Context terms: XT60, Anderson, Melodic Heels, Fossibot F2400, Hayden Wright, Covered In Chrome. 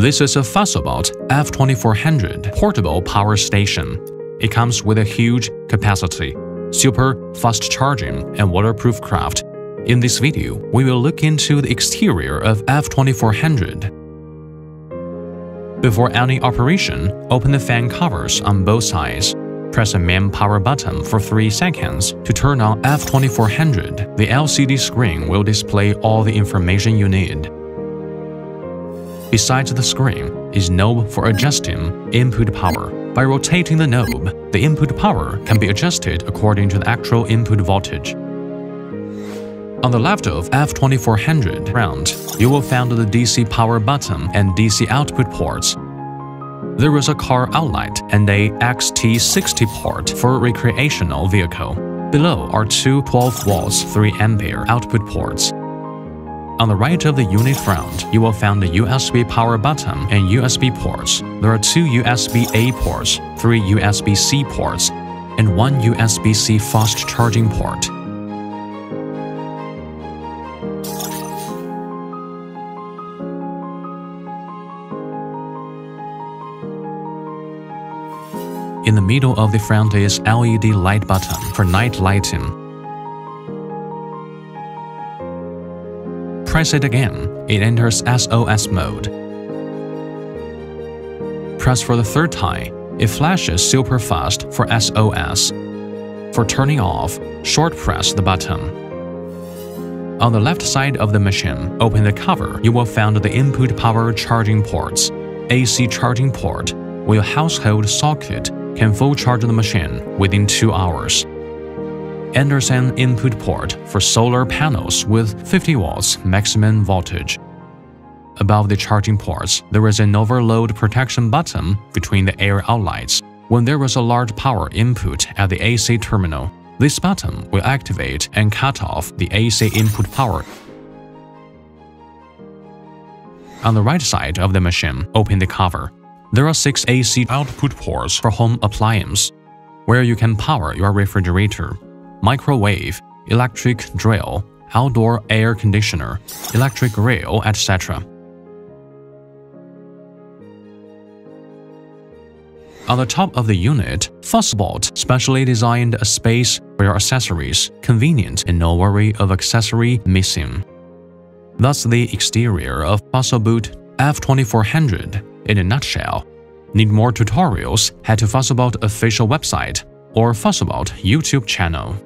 This is a Fossibot F2400 portable power station. It comes with a huge capacity, super fast charging, and waterproof craft. In this video, we will look into the exterior of F2400. Before any operation, open the fan covers on both sides. Press the main power button for 3 seconds to turn on F2400. The LCD screen will display all the information you need. Besides the screen is a knob for adjusting input power. By rotating the knob, the input power can be adjusted according to the actual input voltage. On the left of F2400 ground, you will find the DC power button and DC output ports. There is a car outlet and a XT60 port for recreational vehicle. Below are two 12V 3A output ports. On the right of the unit ground, you will find the USB power button and USB ports. There are 2 USB-A ports, 3 USB-C ports, and 1 USB-C fast charging port. In the middle of the front is LED light button for night lighting. Press it again, it enters SOS mode. Press for the 3rd time, it flashes super fast for SOS. For turning off, short press the button. On the left side of the machine, open the cover, you will find the input power charging ports. AC charging port with household socket can full charge the machine within 2 hours. Anderson input port for solar panels with 50 watts maximum voltage. Above the charging ports, there is an overload protection button between the air outlets. When there is a large power input at the AC terminal, this button will activate and cut off the AC input power. On the right side of the machine, open the cover. There are 6 AC output ports for home appliance, where you can power your refrigerator, microwave, electric drill, outdoor air conditioner, electric grill, etc. On the top of the unit, Fossibot specially designed a space for your accessories, convenient and no worry of accessory missing. That's the exterior of Fossibot F2400 in a nutshell. Need more tutorials? Head to Fossibot official website or Fossibot YouTube channel.